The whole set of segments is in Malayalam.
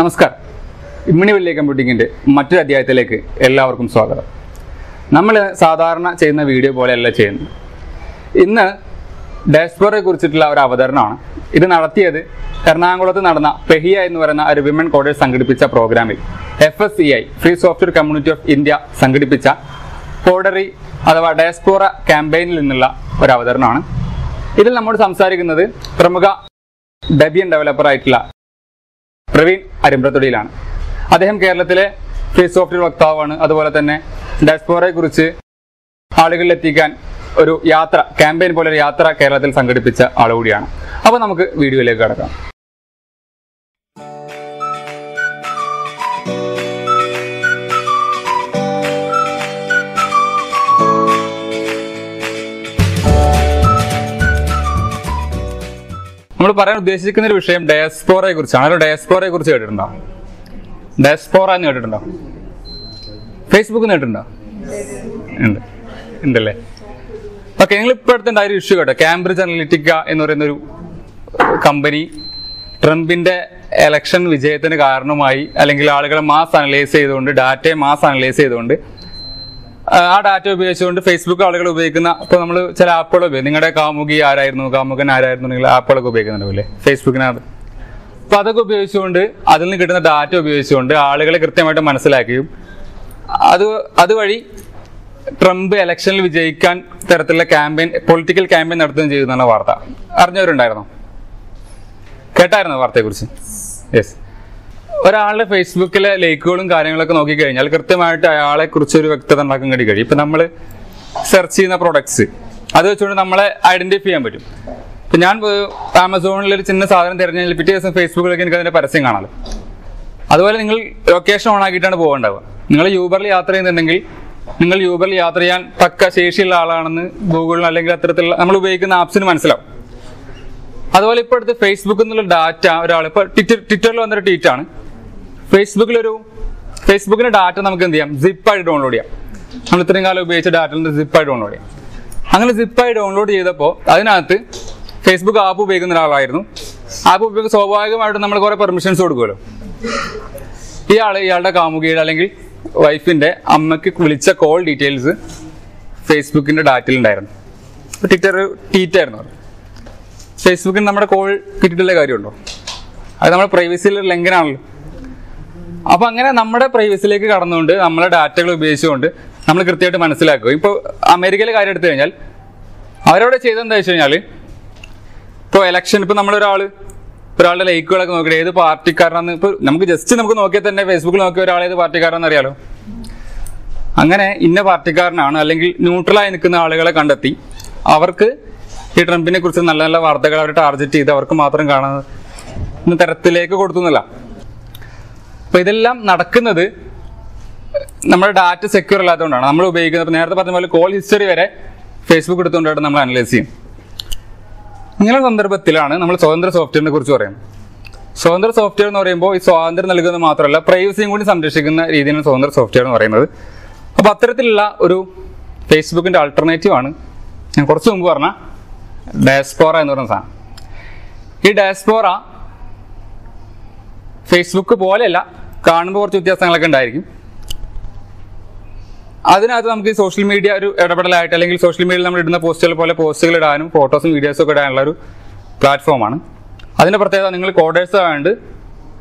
നമസ്കാരം ഇമ്മിണിവെള്ളി കമ്പ്യൂട്ടിങ്ങിൻ്റെ മറ്റൊരു അധ്യായത്തിലേക്ക് എല്ലാവർക്കും സ്വാഗതം. നമ്മൾ സാധാരണ ചെയ്യുന്ന വീഡിയോ പോലെയല്ല ചെയ്യുന്നത്. ഇന്ന് ഡയസ്പോറയെ കുറിച്ചിട്ടുള്ള ഒരു അവതരണമാണ്. ഇത് നടത്തിയത് എറണാകുളത്ത് നടന്ന പെഹിയ എന്ന് പറയുന്ന ഒരു വിമൻ കോഡേഴ്സ് സംഘടിപ്പിച്ച പ്രോഗ്രാമിൽ FSI free software community of India സംഘടിപ്പിച്ച പോഡറി അഥവാ ഡയസ്പോറ ക്യാമ്പയിനിൽ നിന്നുള്ള ഒരു അവതരണമാണ്. ഇതിൽ നമ്മൾ സംസാരിക്കുന്നത് പ്രമുഖ ഡെബിയൻ ഡെവലപ്പറായിട്ടുള്ള പ്രവീൺ അരിമ്പ്രത്തൊടിയിലാണ്. അദ്ദേഹം കേരളത്തിലെ ഫ്രീ സോഫ്റ്റ്വെയർ വക്താവാണ്. അതുപോലെ തന്നെ ഡയസ്പോറയെ കുറിച്ച് ആളുകളിൽ എത്തിക്കാൻ ഒരു യാത്ര, ക്യാമ്പയിൻ പോലെ ഒരു യാത്ര കേരളത്തിൽ സംഘടിപ്പിച്ച ആളുകൂടിയാണ്. അപ്പോൾ നമുക്ക് വീഡിയോയിലേക്ക് കടക്കാം. നമ്മൾ പറയാൻ ഉദ്ദേശിക്കുന്ന ഒരു വിഷയം ഡയസ്പോറയെ കുറിച്ചാണ്. അതായത് ഡയസ്പോറയെ കുറിച്ച് കേട്ടിട്ടുണ്ടോ? ഡയസ്പോറ എന്ന് കേട്ടിട്ടുണ്ടോ? ഫേസ്ബുക്ക് കേട്ടിട്ടുണ്ടോ? ഉണ്ടല്ലേ? ഓക്കെ, നിങ്ങൾ ഇപ്പോൾ അടുത്തുണ്ടായ ഒരു ഇഷ്യൂ കേട്ടോ. കാംബ്രിഡ്ജ് അനലിറ്റിക്ക എന്ന് പറയുന്നൊരു കമ്പനി ട്രംപിന്റെ എലക്ഷൻ വിജയത്തിന് കാരണമായി, അല്ലെങ്കിൽ ആളുകളെ മാസ് അനലൈസ് ചെയ്തുകൊണ്ട്, ഡാറ്റയെ മാസ് അനലൈസ് ചെയ്തുകൊണ്ട്, ആ ഡാറ്റ ഉപയോഗിച്ചുകൊണ്ട് ഫേസ്ബുക്ക് ആളുകൾ ഉപയോഗിക്കുന്ന, ഇപ്പോൾ നമ്മൾ ചില ആപ്പുകൾ ഉപയോഗിക്കും. നിങ്ങളുടെ കാമുകി ആരായിരുന്നു, കാമുകൻ ആരായിരുന്നു, നിങ്ങൾ ആപ്പുകളൊക്കെ ഉപയോഗിക്കുന്നുണ്ടാവില്ലേ ഫേസ്ബുക്കിനകത്ത്? അപ്പോൾ അതൊക്കെ ഉപയോഗിച്ചുകൊണ്ട്, അതിൽ നിന്ന് കിട്ടുന്ന ഡാറ്റ ഉപയോഗിച്ചുകൊണ്ട് ആളുകളെ കൃത്യമായിട്ട് മനസ്സിലാക്കുകയും അതുവഴി ട്രംപ് ഇലക്ഷനിൽ വിജയിക്കാൻ തരത്തിലുള്ള ക്യാമ്പയിൻ, പൊളിറ്റിക്കൽ ക്യാമ്പയിൻ നടത്തുകയും ചെയ്യുന്നതാണ് വാർത്ത. അറിഞ്ഞവരുണ്ടായിരുന്നോ? കേട്ടായിരുന്നോ വാർത്തയെക്കുറിച്ച്? യെസ്. ഒരാളുടെ ഫേസ്ബുക്കിലെ ലൈക്കുകളും കാര്യങ്ങളൊക്കെ നോക്കിക്കഴിഞ്ഞാൽ കൃത്യമായിട്ട് അയാളെ കുറിച്ചൊരു വ്യക്തത ഉണ്ടാക്കാൻ വേണ്ടി കഴിയും. ഇപ്പം നമ്മൾ സെർച്ച് ചെയ്യുന്ന പ്രൊഡക്ട്സ് അത് വെച്ചുകൊണ്ട് നമ്മളെ ഐഡന്റിഫൈ ചെയ്യാൻ പറ്റും. ഇപ്പം ഞാൻ ആമസോണിലൊരു ചിന്ന സാധനം തിരഞ്ഞെടുത്ത് പിറ്റേ ദിവസം ഫേസ്ബുക്കിലേക്ക് എനിക്ക് അതിൻ്റെ പരസ്യം കാണാം. അതുപോലെ നിങ്ങൾ ലൊക്കേഷൻ ഓൺ ആക്കിയിട്ടാണ് പോകേണ്ടാവുക. നിങ്ങൾ യൂബറിൽ യാത്ര ചെയ്യുന്നുണ്ടെങ്കിൽ നിങ്ങൾ യൂബറിൽ യാത്ര ചെയ്യാൻ തക്ക ശേഷിയുള്ള ആളാണെന്ന് ഗൂഗിളിന് അല്ലെങ്കിൽ അത്തരത്തിലുള്ള നമ്മൾ ഉപയോഗിക്കുന്ന ആപ്സിന് മനസ്സിലാവും. അതുപോലെ ഇപ്പോൾ അടുത്ത് ഫേസ്ബുക്കിൽ നിന്നുള്ള ഡാറ്റ ഒരാൾ, ഇപ്പോൾ ട്വിറ്ററിൽ വന്നൊരു ട്വീറ്റാണ്, ഫേസ്ബുക്കിന്റെ ഡാറ്റ നമുക്ക് എന്ത് ചെയ്യാം, സിപ്പായിട്ട് ഡൗൺലോഡ് ചെയ്യാം. നമ്മൾ ഇത്രയും കാലം ഉപയോഗിച്ച ഡാറ്റയിൽ നിന്ന് സിപ്പായി ഡൗൺലോഡ് ചെയ്യാം. അങ്ങനെ സിപ്പായി ഡൗൺലോഡ് ചെയ്തപ്പോൾ അതിനകത്ത് ഫേസ്ബുക്ക് ആപ്പ് ഉപയോഗിക്കുന്ന ഒരാളായിരുന്നു. ആപ്പ് ഉപയോഗിക്കുന്ന സ്വാഭാവികമായിട്ടും നമ്മൾ കുറെ പെർമിഷൻസ് കൊടുക്കുമല്ലോ. ഇയാളുടെ കാമുകിയുടെ അല്ലെങ്കിൽ വൈഫിന്റെ അമ്മയ്ക്ക് വിളിച്ച കോൾ ഡീറ്റെയിൽസ് ഫേസ്ബുക്കിന്റെ ഡാറ്റയിൽ ഉണ്ടായിരുന്നു. ട്വിറ്റർ ട്വീറ്റായിരുന്നു. ഫേസ്ബുക്കിന് നമ്മുടെ കോൾ കിട്ടിയിട്ടുള്ള കാര്യമുണ്ടോ? അത് നമ്മുടെ പ്രൈവസിയിലൊരു ലംഘനമാണല്ലോ. അപ്പൊ അങ്ങനെ നമ്മുടെ പ്രൈവസിയിലേക്ക് കടന്നുകൊണ്ട് നമ്മളെ ഡാറ്റകൾ ഉപയോഗിച്ചുകൊണ്ട് നമ്മൾ കൃത്യമായിട്ട് മനസ്സിലാക്കുക. ഇപ്പോൾ അമേരിക്കയിലെ കാര്യം എടുത്തു കഴിഞ്ഞാൽ അവരവിടെ ചെയ്തെന്താ വെച്ച് കഴിഞ്ഞാൽ, ഇപ്പോൾ എലക്ഷൻ, ഇപ്പോൾ ഒരാളുടെ ലൈക്കുകളൊക്കെ നോക്കിയിട്ട് ഏത് പാർട്ടിക്കാരനാണെന്ന് ഇപ്പോൾ നമുക്ക് ജസ്റ്റ് നമുക്ക് നോക്കിയാൽ തന്നെ ഫേസ്ബുക്കിൽ നോക്കിയ ഒരാൾ ഏത് പാർട്ടിക്കാരനാണെന്ന് അറിയാലോ. അങ്ങനെ ഇന്ന പാർട്ടിക്കാരനാണ് അല്ലെങ്കിൽ ന്യൂട്രലായി നിൽക്കുന്ന ആളുകളെ കണ്ടെത്തി അവർക്ക് ഈ ട്രംപിനെ കുറിച്ച് നല്ല നല്ല വാർത്തകൾ അവർ ടാർഗറ്റ് ചെയ്ത് അവർക്ക് മാത്രം കാണുന്ന തരത്തിലേക്ക് കൊടുത്തുന്നില്ല. അപ്പൊ ഇതെല്ലാം നടക്കുന്നത് നമ്മുടെ ഡാറ്റ സെക്യൂർ അല്ലാത്തതുകൊണ്ടാണ്. നമ്മൾ ഉപയോഗിക്കുന്നത് നേരത്തെ പറഞ്ഞ പോലെ കോൾ ഹിസ്റ്ററി വരെ ഫേസ്ബുക്ക് എടുത്തുകൊണ്ടായിട്ട് നമ്മൾ അനലൈസ് ചെയ്യും. ഇങ്ങനെ സന്ദർഭത്തിലാണ് നമ്മൾ സ്വതന്ത്ര സോഫ്റ്റ്വെയറിനെ കുറിച്ച് പറയുന്നത്. സ്വതന്ത്ര സോഫ്റ്റ്വെയർ എന്ന് പറയുമ്പോൾ ഈ സ്വാതന്ത്ര്യം നൽകുന്നത് മാത്രമല്ല, പ്രൈവസിയും കൂടി സംരക്ഷിക്കുന്ന രീതിയിലാണ് സ്വതന്ത്ര സോഫ്റ്റ്വെയർ എന്ന് പറയുന്നത്. അപ്പൊ അത്തരത്തിലുള്ള ഒരു ഫേസ്ബുക്കിന്റെ ആൾട്ടർനേറ്റീവ് ആണ് ഞാൻ കുറച്ച് മുമ്പ് പറഞ്ഞ ഡയസ്പോറ എന്ന് പറയുന്ന സാധനം. ഈ ഡയസ്പോറ ഫേസ്ബുക്ക് പോലെയല്ല, കാണുമ്പോൾ കുറച്ച് വ്യത്യാസങ്ങളൊക്കെ ഉണ്ടായിരിക്കും. അതിനകത്ത് നമുക്ക് ഈ സോഷ്യൽ മീഡിയ ഒരു ഇടപെടലായിട്ട്, അല്ലെങ്കിൽ സോഷ്യൽ മീഡിയയിൽ നമ്മൾ ഇടുന്ന പോസ്റ്റുകൾ പോലെ പോസ്റ്റുകൾ ഇടാനും ഫോട്ടോസും വീഡിയോസും ഒക്കെ ഇടാനുള്ള ഒരു പ്ലാറ്റ്ഫോമാണ്. അതിൻ്റെ പ്രത്യേകത, നിങ്ങൾ കോഡേഴ്സ് ആയതുകൊണ്ട്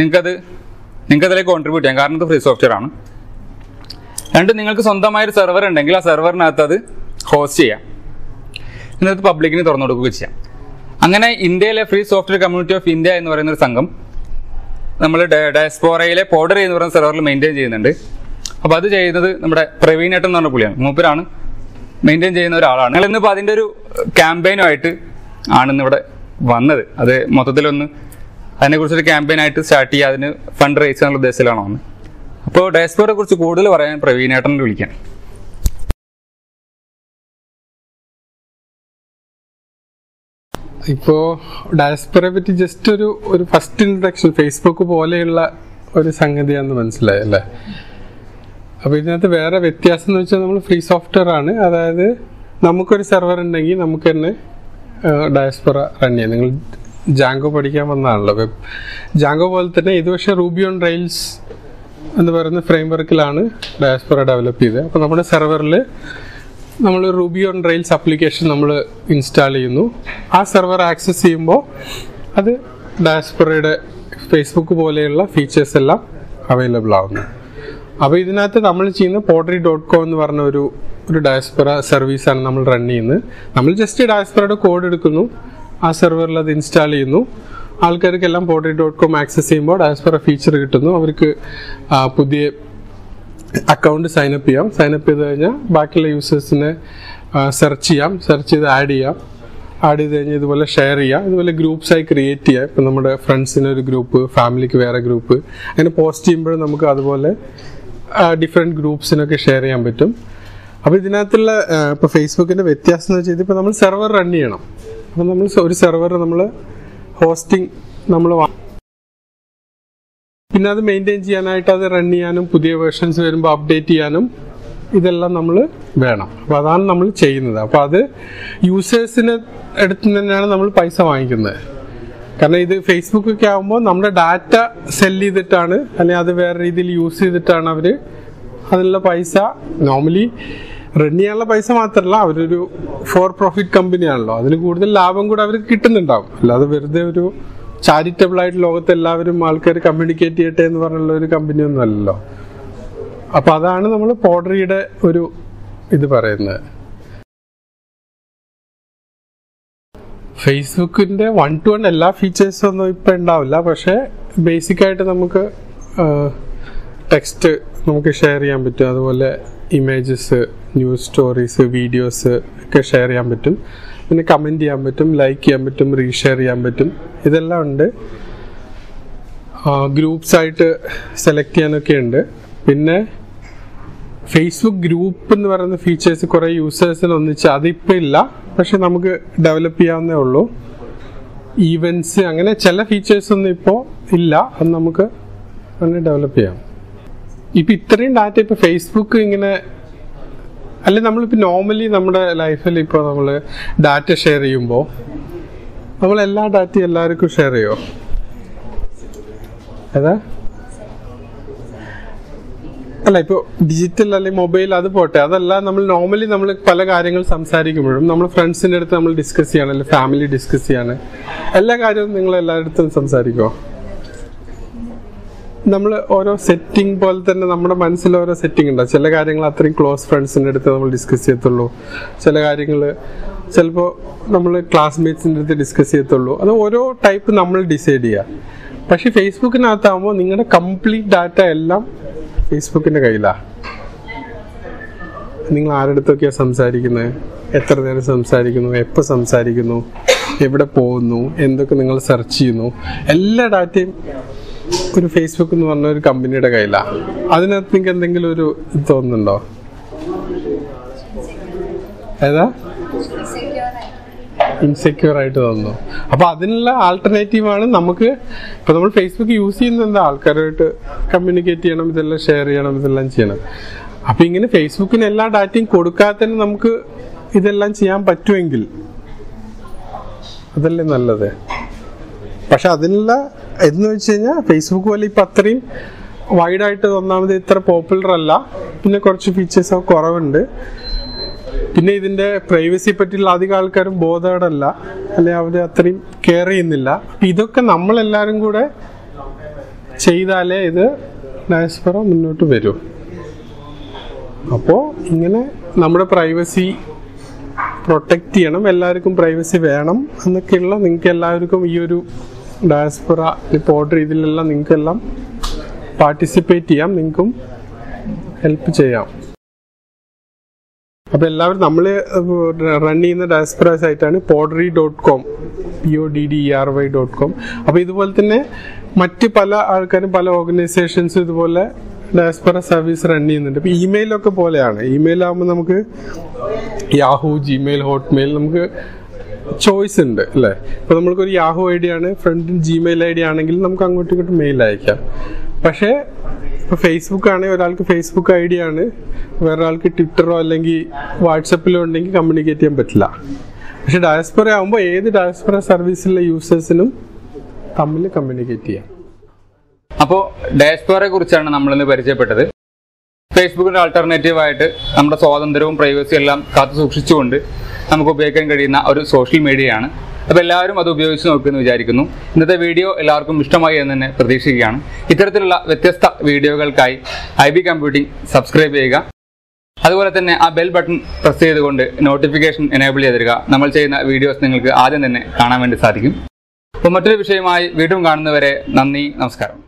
നിങ്ങൾക്കതിലേക്ക് കോൺട്രിബ്യൂട്ട് ചെയ്യാം. കാരണം ഇത് ഫ്രീ സോഫ്റ്റ്വെയർ ആണ്. രണ്ട്, നിങ്ങൾക്ക് സ്വന്തമായൊരു സെർവർ ഉണ്ടെങ്കിൽ ആ സെർവറിനകത്ത് അത് ഹോസ്റ്റ് ചെയ്യാം, എന്നിട്ട് പബ്ലിക്കിന് തുറന്നു കൊടുക്കുകയും ചെയ്യാം. അങ്ങനെ ഇന്ത്യയിലെ free software community of India എന്ന് പറയുന്നൊരു സംഘം നമ്മൾ ഡയസ്പോറയിലെ പോഡറി എന്ന് പറയുന്ന സെർവറിൽ മെയിൻറ്റെയിൻ ചെയ്യുന്നുണ്ട്. അപ്പോൾ അത് ചെയ്യുന്നത് നമ്മുടെ പ്രവീണേട്ടൻ എന്ന് പറഞ്ഞ പുള്ളിയാണ്. മൂപ്പരാണ് മെയിൻറ്റെയിൻ ചെയ്യുന്ന ഒരാളാണ്. ഞങ്ങൾ ഇന്നിപ്പോൾ അതിൻ്റെ ഒരു ക്യാമ്പയിനുമായിട്ട് ആണ് ഇന്നിവിടെ വന്നത്. അത് മൊത്തത്തിലൊന്ന് അതിനെക്കുറിച്ചൊരു ക്യാമ്പയിനായിട്ട് സ്റ്റാർട്ട് ചെയ്യുക, അതിന് ഫണ്ട് റേസ് എന്നുള്ള ഉദ്ദേശത്തിലാണ് വന്നത്. അപ്പോൾ ഡയസ്പോറയെ കുറിച്ച് കൂടുതൽ പറയാൻ പ്രവീണേട്ടനെ വിളിക്കാൻ. ഇപ്പോൾ ഡയസ്പോറയെ പറ്റി ജസ്റ്റ് ഒരു ഫസ്റ്റ് ഇൻട്രൊഡക്ഷൻ. ഫേസ്ബുക്ക് പോലെയുള്ള ഒരു സംഗതിയാണെന്ന് മനസ്സിലായി അല്ലേ? അപ്പോൾ ഇതിനകത്ത് വേറെ വ്യത്യാസം എന്ന് വെച്ചാൽ നമ്മൾ ഫ്രീ സോഫ്റ്റ്വെയർ ആണ്. അതായത് നമുക്കൊരു സെർവർ ഉണ്ടെങ്കിൽ നമുക്ക് തന്നെ ഡയസ്പോറ റൺ ചെയ്യാം. നിങ്ങൾ Django പഠിക്കാൻ വന്നതാണല്ലോ. Django പോലെ തന്നെ ഇത് പക്ഷേ റൂബി ഓൺ റെയിൽസ് എന്ന് പറയുന്ന ഫ്രെയിംവർക്കിലാണ് ഡയാസ്പൊറ ഡെവലപ്പ് ചെയ്തത്. അപ്പോൾ നമ്മുടെ സെർവറിൽ നമ്മൾ റൂബി ഓൺ റെയിൽസ് അപ്ലിക്കേഷൻ നമ്മൾ ഇൻസ്റ്റാൾ ചെയ്യുന്നു. ആ സെർവർ ആക്സസ് ചെയ്യുമ്പോൾ അത് ഡയാസ്പൊറയുടെ ഫേസ്ബുക്ക് പോലെയുള്ള ഫീച്ചേഴ്സ് എല്ലാം അവൈലബിൾ ആവുന്നു. അപ്പോൾ ഇതിനകത്ത് നമ്മൾ ചെയ്യുന്ന poddery.com എന്ന് പറഞ്ഞ ഒരു ഡയാസ്പൊറ സർവീസാണ് നമ്മൾ റൺ ചെയ്യുന്നത്. നമ്മൾ ജസ്റ്റ് ഡയാസ്പൊറയുടെ കോഡ് എടുക്കുന്നു, ആ സെർവറിൽ അത് ഇൻസ്റ്റാൾ ചെയ്യുന്നു. ആൾക്കാർക്കെല്ലാം poddery.com ആക്സസ് ചെയ്യുമ്പോൾ ഡയാസ്പൊറ ഫീച്ചർ കിട്ടുന്നു. അവർക്ക് പുതിയ അക്കൗണ്ട് സൈനപ്പ് ചെയ്യാം, സൈനപ്പ് ചെയ്ത് കഴിഞ്ഞാൽ ബാക്കിയുള്ള യൂസേഴ്സിനെ സെർച്ച് ചെയ്യാം, സെർച്ച് ചെയ്ത് ആഡ് ചെയ്ത് കഴിഞ്ഞാൽ ഇതുപോലെ ഷെയർ ചെയ്യാം, ഇതുപോലെ ഗ്രൂപ്പ്സായി ക്രിയേറ്റ് ചെയ്യാം. ഇപ്പം നമ്മുടെ ഫ്രണ്ട്സിന് ഒരു ഗ്രൂപ്പ്, ഫാമിലിക്ക് വേറെ ഗ്രൂപ്പ്, അങ്ങനെ പോസ്റ്റ് ചെയ്യുമ്പോഴും നമുക്ക് അതുപോലെ ഡിഫറെൻറ്റ് ഗ്രൂപ്പ്സിനൊക്കെ ഷെയർ ചെയ്യാൻ പറ്റും. അപ്പോൾ ഇതിനകത്തുള്ള ഇപ്പോൾ ഫേസ്ബുക്കിൻ്റെ വ്യത്യാസം എന്ന് വെച്ചാൽ ഇപ്പോൾ നമ്മൾ സെർവർ റൺ ചെയ്യണം. അപ്പം നമ്മൾ ഒരു സെർവർ നമ്മൾ ഹോസ്റ്റിംഗ് നമ്മൾ പിന്നെ അത് മെയിൻറ്റെയിൻ ചെയ്യാനായിട്ട് അത് റൺ ചെയ്യാനും പുതിയ വേർഷൻസ് വരുമ്പോൾ അപ്ഡേറ്റ് ചെയ്യാനും ഇതെല്ലാം നമ്മൾ വേണം. അപ്പോൾ അതാണ് നമ്മൾ ചെയ്യുന്നത്. അപ്പോൾ അത് യൂസേഴ്സിന് അടുത്ത് തന്നെയാണ് നമ്മൾ പൈസ വാങ്ങിക്കുന്നത്. കാരണം ഇത് ഫേസ്ബുക്കൊക്കെ ആകുമ്പോൾ നമ്മുടെ ഡാറ്റ സെല്ല് ചെയ്തിട്ടാണ്, അല്ലെങ്കിൽ അത് വേറെ രീതിയിൽ യൂസ് ചെയ്തിട്ടാണ് അവർ അതിനുള്ള പൈസ, നോർമലി റൺ ചെയ്യാനുള്ള പൈസ മാത്രമല്ല, അവരൊരു ഫോർ പ്രോഫിറ്റ് കമ്പനിയാണല്ലോ, അതിന് കൂടുതൽ ലാഭം കൂടെ അവർക്ക് കിട്ടുന്നുണ്ടാവും. അല്ലാതെ വെറുതെ ഒരു ചാരിറ്റബിൾ ആയിട്ട് ലോകത്ത് എല്ലാവരും ആൾക്കാർ കമ്മ്യൂണിക്കേറ്റ് ചെയ്യട്ടെ എന്ന് പറഞ്ഞുള്ള ഒരു കമ്പനിയൊന്നും അല്ലല്ലോ. അപ്പം അതാണ് നമ്മൾ podderyയുടെ ഒരു ഇത് പറയുന്നത്. ഫേസ്ബുക്കിൻ്റെ 1-to-1 എല്ലാ ഫീച്ചേഴ്സും ഒന്നും ഇപ്പം ഉണ്ടാവില്ല, പക്ഷേ ബേസിക്കായിട്ട് നമുക്ക് ടെക്സ്റ്റ് നമുക്ക് ഷെയർ ചെയ്യാൻ പറ്റും, അതുപോലെ ഇമേജസ്, ന്യൂസ് സ്റ്റോറീസ്, വീഡിയോസ് ഒക്കെ ഷെയർ ചെയ്യാൻ പറ്റും, പിന്നെ കമൻറ്റ് ചെയ്യാൻ പറ്റും, ലൈക്ക് ചെയ്യാൻ പറ്റും, റീഷെയർ ചെയ്യാൻ പറ്റും, ഇതെല്ലാം ഉണ്ട്. ഗ്രൂപ്പ്സായിട്ട് സെലക്ട് ചെയ്യാനൊക്കെ ഉണ്ട്. പിന്നെ ഫേസ്ബുക്ക് ഗ്രൂപ്പ് എന്ന് പറയുന്ന ഫീച്ചേഴ്സ് കുറേ യൂസേഴ്സിന് ഒന്നിച്ച് അതിപ്പോൾ ഇല്ല, പക്ഷെ നമുക്ക് ഡെവലപ്പ് ചെയ്യാവുന്നേ ഉള്ളൂ. ഈവൻറ്റ്സ് അങ്ങനെ ചില ഫീച്ചേഴ്സൊന്നും ഇപ്പോൾ ഇല്ല, അത് നമുക്ക് അങ്ങനെ ഡെവലപ്പ് ചെയ്യാം. ഇപ്പം ഇത്രയും ഡാറ്റ ഇപ്പോൾ ഫേസ്ബുക്ക് ഇങ്ങനെ, അല്ലെങ്കിൽ നമ്മളിപ്പോൾ നോർമലി നമ്മുടെ ലൈഫിൽ ഇപ്പോൾ നമ്മൾ ഡാറ്റ ഷെയർ ചെയ്യുമ്പോൾ നമ്മളെല്ലാ ഡാറ്റയും എല്ലാവർക്കും ഷെയർ ചെയ്യുമോ? അതാ അല്ല, ഇപ്പോൾ ഡിജിറ്റൽ അല്ലെങ്കിൽ മൊബൈൽ അത് പോട്ടെ, അതല്ല, നമ്മൾ നോർമലി നമ്മൾ പല കാര്യങ്ങൾ സംസാരിക്കുമ്പോഴും നമ്മൾ ഫ്രണ്ട്സിൻ്റെ അടുത്ത് നമ്മൾ ഡിസ്കസ് ചെയ്യണം, അല്ലെങ്കിൽ ഫാമിലി ഡിസ്കസ് ചെയ്യാണ്, എല്ലാ കാര്യവും നിങ്ങൾ എല്ലായിടത്തും സംസാരിക്കുമോ? നമ്മൾ ഓരോ സെറ്റിംഗ് പോലെ തന്നെ നമ്മുടെ മനസ്സിൽ ഓരോ സെറ്റിംഗ് ഉണ്ടാവും. ചില കാര്യങ്ങൾ അത്രയും ക്ലോസ് ഫ്രണ്ട്സിൻ്റെ അടുത്ത് നമ്മൾ ഡിസ്കസ് ചെയ്യത്തുള്ളൂ, ചില കാര്യങ്ങൾ ചിലപ്പോൾ നമ്മൾ ക്ലാസ്മേറ്റ്സിൻ്റെ അടുത്ത് ഡിസ്കസ് ചെയ്യത്തുള്ളൂ, അത് ഓരോ ടൈപ്പ് നമ്മൾ ഡിസൈഡ് ചെയ്യുക. പക്ഷേ ഫേസ്ബുക്കിനകത്താകുമ്പോൾ നിങ്ങളുടെ കംപ്ലീറ്റ് ഡാറ്റ എല്ലാം ഫേസ്ബുക്കിൻ്റെ കയ്യിലാണ്. നിങ്ങൾ ആരടുത്തൊക്കെയാണ് സംസാരിക്കുന്നത്, എത്ര നേരം സംസാരിക്കുന്നു, എപ്പോൾ സംസാരിക്കുന്നു, എവിടെ പോകുന്നു, എന്തൊക്കെ നിങ്ങൾ സെർച്ച് ചെയ്യുന്നു, എല്ലാ ഡാറ്റയും ഒരു ഫേസ്ബുക്ക് എന്ന് പറഞ്ഞ ഒരു കമ്പനിയുടെ കയ്യിലാണ്. അതിനകത്ത് നിങ്ങൾക്ക് എന്തെങ്കിലും ഒരു ഇത് തോന്നുന്നുണ്ടോ? ഏതാ ഇൻസെക്യൂർ ആയിട്ട് തോന്നുന്നു? അപ്പൊ അതിനുള്ള ആൾട്ടർനേറ്റീവാണ് നമുക്ക് ഇപ്പൊ നമ്മൾ ഫേസ്ബുക്ക് യൂസ് ചെയ്യുന്ന എന്താ, ആൾക്കാരുമായിട്ട് കമ്മ്യൂണിക്കേറ്റ് ചെയ്യണം, ഇതെല്ലാം ഷെയർ ചെയ്യണം, ഇതെല്ലാം ചെയ്യണം. അപ്പൊ ഇങ്ങനെ ഫേസ്ബുക്കിന് എല്ലാ ഡാറ്റയും കൊടുക്കാതെ തന്നെ നമുക്ക് ഇതെല്ലാം ചെയ്യാൻ പറ്റുമെങ്കിൽ അതല്ലേ നല്ലത്. പക്ഷെ അതിനുള്ള എന്ന് വെച്ച് കഴിഞ്ഞാൽ ഫേസ്ബുക്ക് പോലെ ഇപ്പം അത്രയും വൈഡായിട്ട് ഒന്നാമത് ഇത്ര പോപ്പുലർ അല്ല, പിന്നെ കുറച്ച് ഫീച്ചേഴ്സ് കുറവുണ്ട്, പിന്നെ ഇതിൻ്റെ പ്രൈവസിയെ പറ്റിയുള്ള അധികം ആൾക്കാരും ബോധവടല്ല, അല്ലെങ്കിൽ അവർ അത്രയും കെയർ ചെയ്യുന്നില്ല. ഇതൊക്കെ നമ്മളെല്ലാവരും കൂടെ ചെയ്താലേ ഇത് ഡയാസ്പൊറ മുന്നോട്ട് വരൂ. അപ്പോൾ ഇങ്ങനെ നമ്മുടെ പ്രൈവസി പ്രൊട്ടക്റ്റ് ചെയ്യണം, എല്ലാവർക്കും പ്രൈവസി വേണം എന്നൊക്കെയുള്ള നിങ്ങൾക്ക് എല്ലാവർക്കും ഈ ഒരു ഡയാസ്പൊറ ഇപ്പോൾ ഓർഡർ ചെയ്തിലെല്ലാം നിങ്ങൾക്കെല്ലാം പാർട്ടിസിപ്പേറ്റ് ചെയ്യാം, നിങ്ങൾക്കും ഹെൽപ്പ് ചെയ്യാം. അപ്പോൾ എല്ലാവരും നമ്മൾ റൺ ചെയ്യുന്ന ഡയാസ്പൊറ സൈറ്റാണ് poddery.com poddery.com. അപ്പോൾ ഇതുപോലെ തന്നെ മറ്റ് പല ആൾക്കാരും പല ഓർഗനൈസേഷൻസും ഇതുപോലെ ഡയാസ്പൊറ സർവീസ് റൺ ചെയ്യുന്നുണ്ട്. ഇപ്പോൾ ഇമെയിലൊക്കെ പോലെയാണ്. ഇമെയിലാകുമ്പോൾ നമുക്ക് യാഹു, ജിമെയിൽ, ഹോട്ട്മെയിൽ, നമുക്ക് ചോയ്സ് ഉണ്ട് അല്ലേ. ഇപ്പോൾ നമ്മൾക്കൊരു യാഹു ഐ ഡി ആണ്, ഫ്രണ്ടിന് ജിമെയിൽ ഐ ഡി ആണെങ്കിൽ നമുക്ക് അങ്ങോട്ടും ഇങ്ങോട്ടും മെയിൽ അയക്കാം. പക്ഷേ ഇപ്പോൾ ഫേസ്ബുക്ക് ആണെങ്കിൽ ഒരാൾക്ക് ഫേസ്ബുക്ക് ഐ ഡി ആണ്, വേറൊരാൾക്ക് ട്വിറ്ററോ അല്ലെങ്കിൽ വാട്സപ്പിലോ ഉണ്ടെങ്കിൽ കമ്മ്യൂണിക്കേറ്റ് ചെയ്യാൻ പറ്റില്ല. പക്ഷെ ഡയസ്പൊറ ആകുമ്പോൾ ഏത് ഡയസ്പൊറ സർവീസിലെ യൂസേഴ്സിനും തമ്മിൽ കമ്മ്യൂണിക്കേറ്റ് ചെയ്യാം. അപ്പോൾ ഡയസ്പൊറയെ കുറിച്ചാണ് നമ്മളിന്ന് പരിചയപ്പെട്ടത്. ഫേസ്ബുക്കിൻ്റെ ആൾട്ടർനേറ്റീവായിട്ട് നമ്മുടെ സ്വാതന്ത്ര്യവും പ്രൈവസിയും എല്ലാം കാത്തു സൂക്ഷിച്ചുകൊണ്ട് നമുക്ക് ഉപയോഗിക്കാൻ കഴിയുന്ന ഒരു സോഷ്യൽ മീഡിയയാണ്. അപ്പോൾ എല്ലാവരും അത് ഉപയോഗിച്ച് നോക്കുമെന്ന് വിചാരിക്കുന്നു. ഇന്നത്തെ വീഡിയോ എല്ലാവർക്കും ഇഷ്ടമായി എന്ന് തന്നെ പ്രതീക്ഷിക്കുകയാണ്. ഇത്തരത്തിലുള്ള വ്യത്യസ്ത വീഡിയോകൾക്കായി IB കമ്പ്യൂട്ടിംഗ് സബ്സ്ക്രൈബ് ചെയ്യുക. അതുപോലെ തന്നെ ആ ബെൽ ബട്ടൺ പ്രസ് ചെയ്തുകൊണ്ട് നോട്ടിഫിക്കേഷൻ എനേബിൾ ചെയ്തിരിക. നമ്മൾ ചെയ്യുന്ന വീഡിയോസ് നിങ്ങൾക്ക് ആദ്യം തന്നെ കാണാൻ വേണ്ടി സാധിക്കും. അപ്പോൾ മറ്റൊരു വിഷയമായി വീണ്ടും കാണുന്നവരെ നന്ദി, നമസ്കാരം.